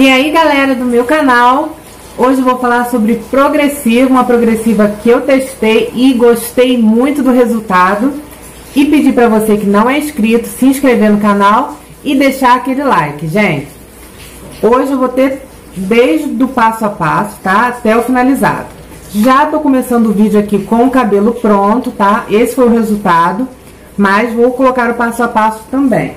E aí, galera do meu canal, hoje eu vou falar sobre progressiva, uma progressiva que eu testei e gostei muito do resultado. E pedir para você que não é inscrito, se inscrever no canal e deixar aquele like, gente. Hoje eu vou ter desde o passo a passo, tá? Até o finalizado. Já tô começando o vídeo aqui com o cabelo pronto, tá? Esse foi o resultado, mas vou colocar o passo a passo também.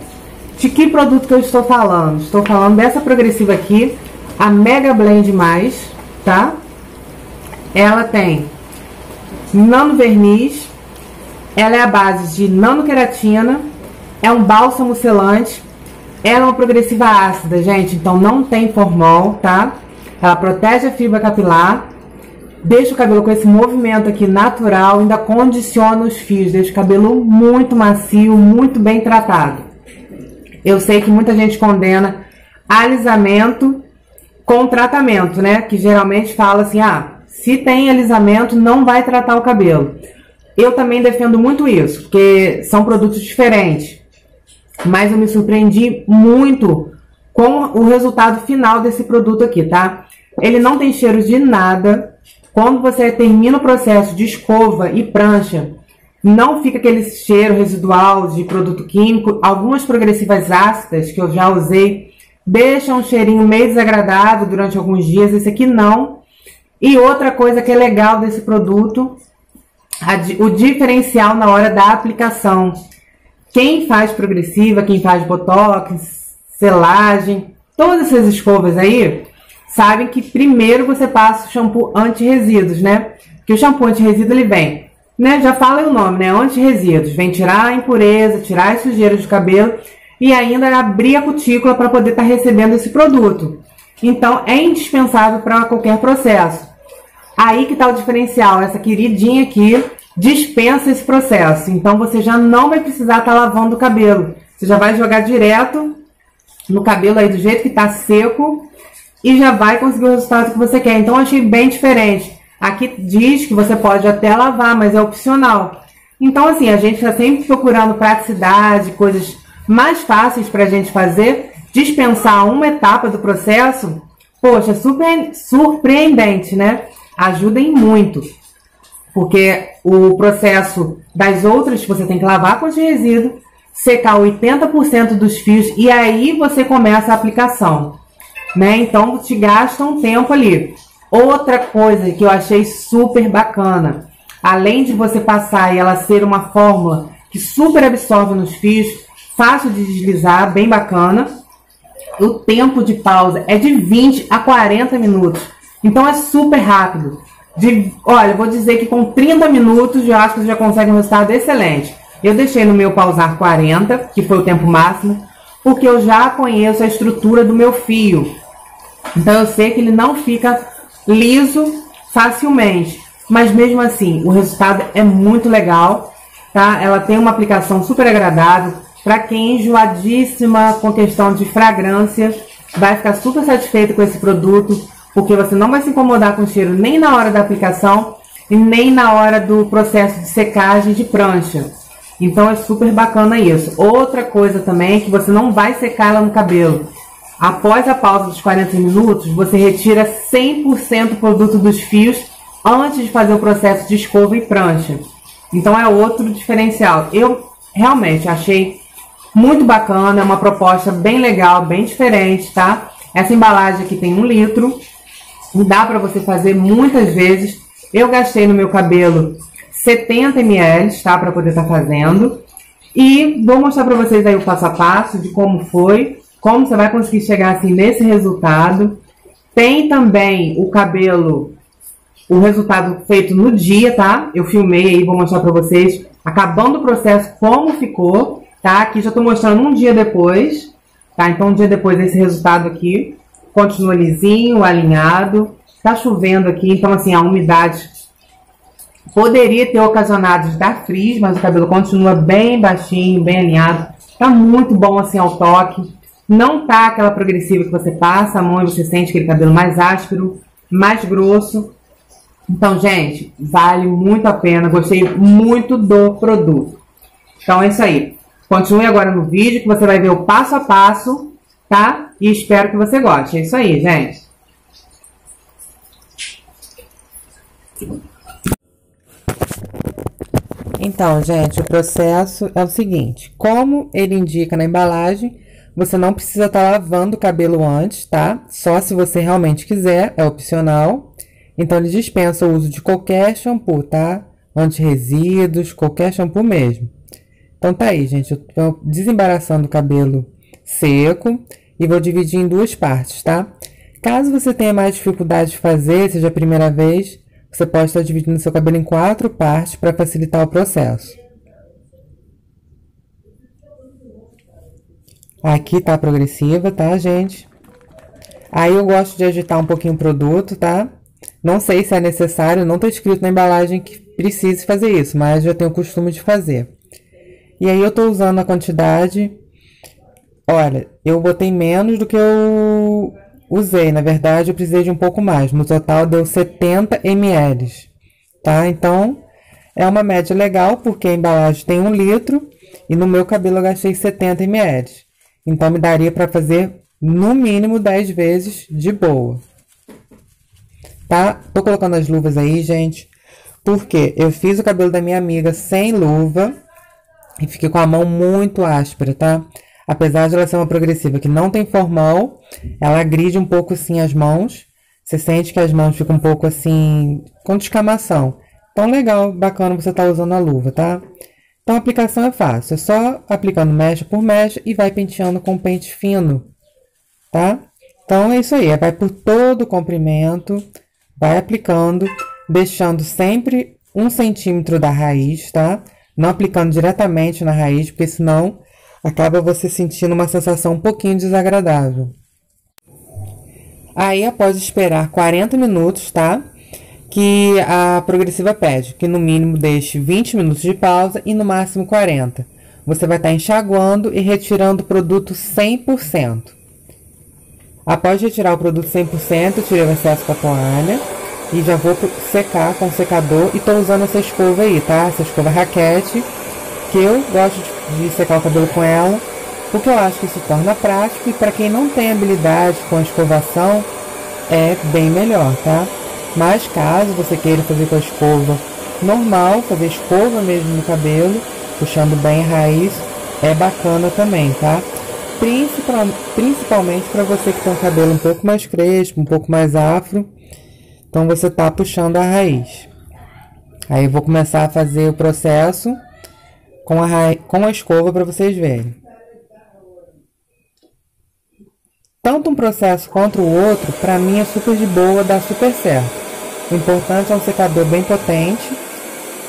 De que produto que eu estou falando? Estou falando dessa progressiva aqui, a Mega Blend Mais, tá? Ela tem nano verniz, ela é a base de nano queratina, é um bálsamo selante, ela é uma progressiva ácida, gente, então não tem formol, tá? Ela protege a fibra capilar, deixa o cabelo com esse movimento aqui natural, ainda condiciona os fios, deixa o cabelo muito macio, muito bem tratado. Eu sei que muita gente condena alisamento com tratamento, né? Que geralmente fala assim, ah, se tem alisamento não vai tratar o cabelo. Eu também defendo muito isso, porque são produtos diferentes. Mas eu me surpreendi muito com o resultado final desse produto aqui, tá? Ele não tem cheiro de nada. Quando você termina o processo de escova e prancha, não fica aquele cheiro residual de produto químico. Algumas progressivas ácidas que eu já usei deixam um cheirinho meio desagradável durante alguns dias. Esse aqui não. E outra coisa que é legal desse produto, o diferencial na hora da aplicação. Quem faz progressiva, quem faz botox, selagem, todas essas escovas aí, sabem que primeiro você passa o shampoo anti-resíduos, né? Porque o shampoo anti-resíduo ele vem, né, já fala o nome, né, anti-resíduos, vem tirar a impureza, tirar as sujeiras do cabelo e ainda abrir a cutícula para poder estar recebendo esse produto. Então é indispensável para qualquer processo. Aí que está o diferencial, essa queridinha aqui dispensa esse processo, então você já não vai precisar estar lavando o cabelo, você já vai jogar direto no cabelo aí do jeito que está seco e já vai conseguir o resultado que você quer. Então eu achei bem diferente. Aqui diz que você pode até lavar, mas é opcional. Então, assim, a gente está sempre procurando praticidade, coisas mais fáceis para a gente fazer. Dispensar uma etapa do processo, poxa, super surpreendente, né? Ajudem muito. Porque o processo das outras, você tem que lavar com anti-resíduo, secar 80% dos fios e aí você começa a aplicação, né? Então, te gasta um tempo ali. Outra coisa que eu achei super bacana, além de você passar e ela ser uma fórmula que super absorve nos fios, fácil de deslizar, bem bacana, o tempo de pausa é de 20 a 40 minutos. Então é super rápido. Olha, eu vou dizer que com 30 minutos eu acho que você já consegue um resultado excelente. Eu deixei no meu pausar 40, que foi o tempo máximo, porque eu já conheço a estrutura do meu fio. Então eu sei que ele não fica liso facilmente, mas mesmo assim o resultado é muito legal, tá? Ela tem uma aplicação super agradável para quem é enjoadíssima com questão de fragrância, vai ficar super satisfeito com esse produto, porque você não vai se incomodar com o cheiro nem na hora da aplicação e nem na hora do processo de secagem de prancha. Então é super bacana isso. Outra coisa também é que você não vai secar ela no cabelo. Após a pausa dos 40 minutos, você retira 100% do produto dos fios antes de fazer o processo de escova e prancha. Então é outro diferencial. Eu realmente achei muito bacana, é uma proposta bem legal, bem diferente, tá? Essa embalagem aqui tem 1 litro e dá pra você fazer muitas vezes. Eu gastei no meu cabelo 70 ml, tá? Pra poder estar fazendo. E vou mostrar pra vocês aí o passo a passo de como foi. Como você vai conseguir chegar assim nesse resultado. Tem também o cabelo, o resultado feito no dia, tá? Eu filmei aí, vou mostrar pra vocês, acabando o processo, como ficou, tá? Aqui já tô mostrando um dia depois, tá? Então um dia depois desse resultado aqui, continua lisinho, alinhado. Tá chovendo aqui, então assim, a umidade poderia ter ocasionado de dar frizz, mas o cabelo continua bem baixinho, bem alinhado. Tá muito bom assim ao toque. Não tá aquela progressiva que você passa a mão e você sente aquele cabelo mais áspero, mais grosso. Então, gente, vale muito a pena. Gostei muito do produto. Então é isso aí. Continue agora no vídeo que você vai ver o passo a passo, tá? E espero que você goste. É isso aí, gente. Então, gente, o processo é o seguinte. Como ele indica na embalagem, você não precisa estar lavando o cabelo antes, tá? Só se você realmente quiser, é opcional. Então, ele dispensa o uso de qualquer shampoo, tá? Antirresíduos, qualquer shampoo mesmo. Então, tá aí, gente. Eu tô desembaraçando o cabelo seco e vou dividir em duas partes, tá? Caso você tenha mais dificuldade de fazer, seja a primeira vez, você pode estar dividindo seu cabelo em 4 partes para facilitar o processo. Aqui tá a progressiva, tá, gente? Aí eu gosto de agitar um pouquinho o produto, tá? Não sei se é necessário, não tá escrito na embalagem que precise fazer isso, mas já tenho o costume de fazer. E aí eu tô usando a quantidade... Olha, eu botei menos do que eu... usei, na verdade, eu precisei de um pouco mais. No total, deu 70 ml, tá? Então, é uma média legal, porque a embalagem tem 1 litro. E no meu cabelo, eu gastei 70 ml. Então, me daria para fazer, no mínimo, 10 vezes de boa. Tá? Tô colocando as luvas aí, gente. Porque eu fiz o cabelo da minha amiga sem luva. E fiquei com a mão muito áspera, tá? Apesar de ela ser uma progressiva que não tem formol, ela agride um pouco assim as mãos. Você sente que as mãos ficam um pouco assim, com descamação. Então, legal, bacana você tá usando a luva, tá? Então, a aplicação é fácil. É só aplicando mecha por mecha e vai penteando com um pente fino, tá? Então, é isso aí. Vai por todo o comprimento, vai aplicando, deixando sempre 1 centímetro da raiz, tá? Não aplicando diretamente na raiz, porque senão... acaba você sentindo uma sensação um pouquinho desagradável. Aí, após esperar 40 minutos, tá? Que a progressiva pede que no mínimo deixe 20 minutos de pausa e no máximo 40. Você vai estar enxaguando e retirando o produto 100%. Após retirar o produto 100%, eu tirei o excesso com a toalha e já vou secar com o secador. E tô usando essa escova aí, tá? Essa escova raquete, que eu gosto de secar o cabelo com ela, porque eu acho que isso torna prático e para quem não tem habilidade com a escovação é bem melhor, tá? Mas caso você queira fazer com a escova normal, fazer escova mesmo no cabelo, puxando bem a raiz, é bacana também, tá? Principalmente para você que tem um cabelo um pouco mais crespo, um pouco mais afro, então você tá puxando a raiz. Aí eu vou começar a fazer o processo com a escova para vocês verem. Tanto um processo contra o outro, para mim é super de boa, dá super certo. O importante é um secador bem potente,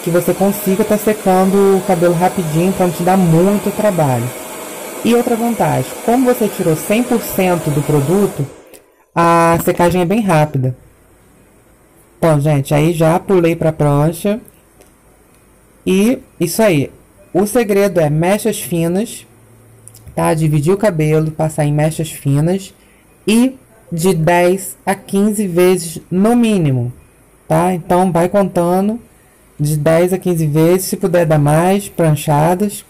que você consiga estar secando o cabelo rapidinho, para não te dar muito trabalho. E outra vantagem, como você tirou 100% do produto, a secagem é bem rápida. Então, gente, aí já pulei para a prancha. E isso aí. O segredo é mechas finas, tá? Dividir o cabelo, passar em mechas finas e de 10 a 15 vezes no mínimo, tá? Então, vai contando de 10 a 15 vezes, se puder dar mais pranchadas.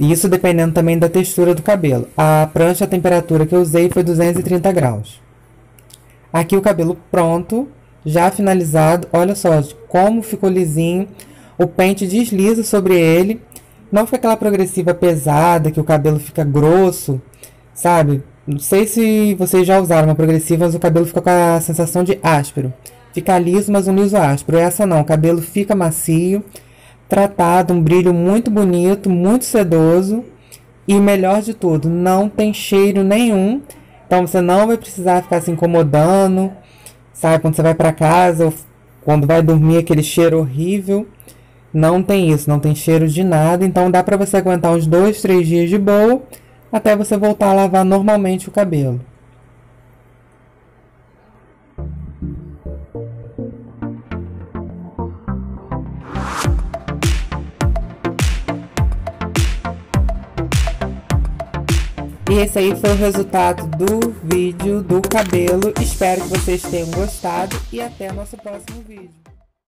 Isso dependendo também da textura do cabelo. A prancha, a temperatura que eu usei foi 230 graus. Aqui o cabelo pronto, já finalizado. Olha só como ficou lisinho. O pente desliza sobre ele. Não fica aquela progressiva pesada, que o cabelo fica grosso, sabe? Não sei se vocês já usaram uma progressiva, mas o cabelo fica com a sensação de áspero. Fica liso, mas um liso áspero. Essa não, o cabelo fica macio, tratado, um brilho muito bonito, muito sedoso. E o melhor de tudo, não tem cheiro nenhum. Então você não vai precisar ficar se incomodando, sabe? Quando você vai para casa, ou quando vai dormir, aquele cheiro horrível. Não tem isso, não tem cheiro de nada, então dá para você aguentar uns 2, 3 dias de boa, até você voltar a lavar normalmente o cabelo. E esse aí foi o resultado do vídeo do cabelo, espero que vocês tenham gostado e até o nosso próximo vídeo.